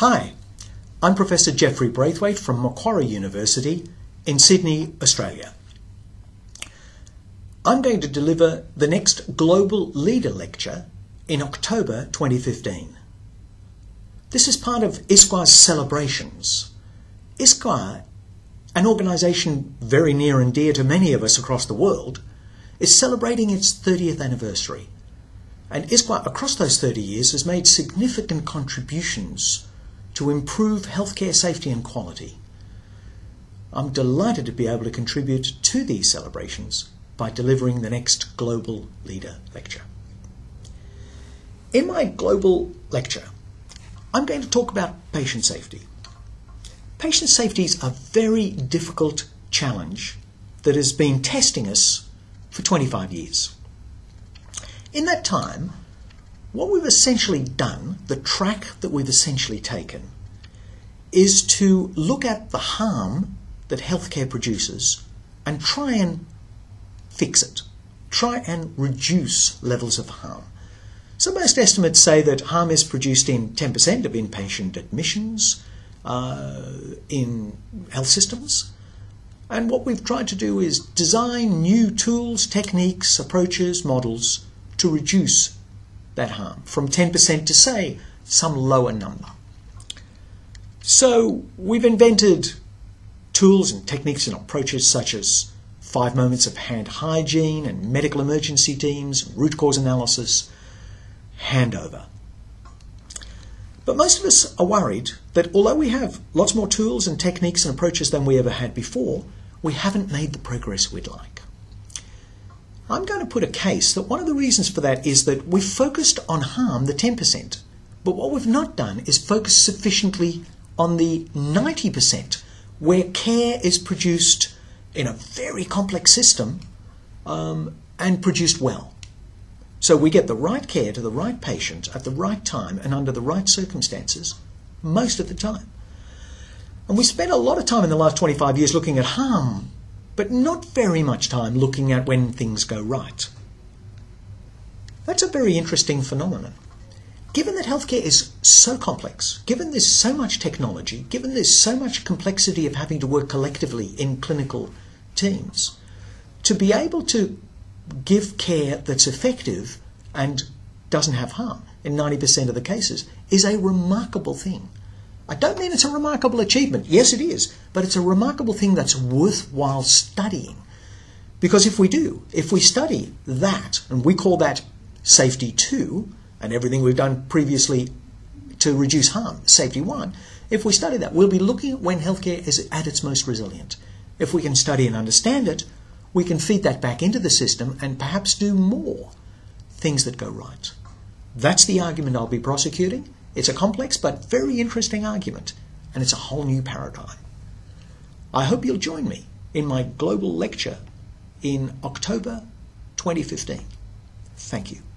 Hi, I'm Professor Jeffrey Braithwaite from Macquarie University in Sydney, Australia. I'm going to deliver the next Global Leader Lecture in October 2015. This is part of ISQua's celebrations. ISQua, an organisation very near and dear to many of us across the world, is celebrating its 30th anniversary. And ISQua, across those 30 years, has made significant contributions to improve healthcare safety and quality. I'm delighted to be able to contribute to these celebrations by delivering the next Global Leader Lecture. In my Global Lecture, I'm going to talk about patient safety. Patient safety is a very difficult challenge that has been testing us for 25 years. In that time, what we've essentially done, the track that we've essentially taken, is to look at the harm that healthcare produces and try and fix it, try and reduce levels of harm. So most estimates say that harm is produced in 10% of inpatient admissions in health systems. And what we've tried to do is design new tools, techniques, approaches, models to reduce that harm from 10% to, say, some lower number. So we've invented tools and techniques and approaches such as 5 moments of hand hygiene and medical emergency teams, root cause analysis, handover. But most of us are worried that although we have lots more tools and techniques and approaches than we ever had before, we haven't made the progress we'd like. I'm going to put a case that one of the reasons for that is that we've focused on harm, the 10%, but what we've not done is focus sufficiently on the 90% where care is produced in a very complex system and produced well. So we get the right care to the right patient at the right time and under the right circumstances most of the time. And we spent a lot of time in the last 25 years looking at harm, but not very much time looking at when things go right. That's a very interesting phenomenon. Given that healthcare is so complex, given there's so much technology, given there's so much complexity of having to work collectively in clinical teams, to be able to give care that's effective and doesn't have harm in 90% of the cases is a remarkable thing. I don't mean it's a remarkable achievement. Yes, it is. But it's a remarkable thing that's worthwhile studying. Because if we do, if we study that, and we call that safety 2, and everything we've done previously to reduce harm, safety 1, if we study that, we'll be looking at when healthcare is at its most resilient. If we can study and understand it, we can feed that back into the system and perhaps do more things that go right. That's the argument I'll be prosecuting. It's a complex but very interesting argument, and it's a whole new paradigm. I hope you'll join me in my global lecture in October 2015. Thank you.